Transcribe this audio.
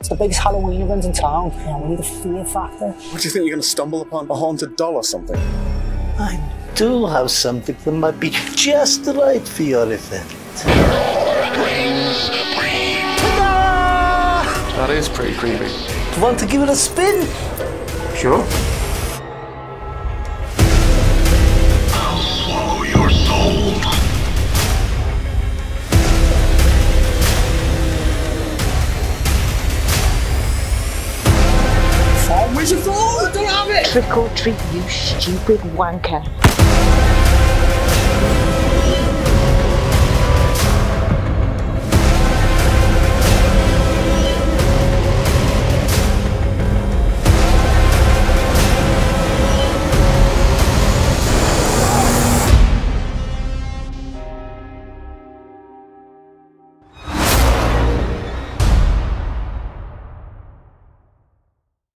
It's the biggest Halloween event in town. Yeah, we need a fear factor. What do you think you're going to stumble upon? A haunted doll or something? I do have something that might be just right for your event. That is pretty creepy. Do you want to give it a spin? Sure. I'll swallow your soul. Where's your phone? Don't have it! Trick or treat, you stupid wanker.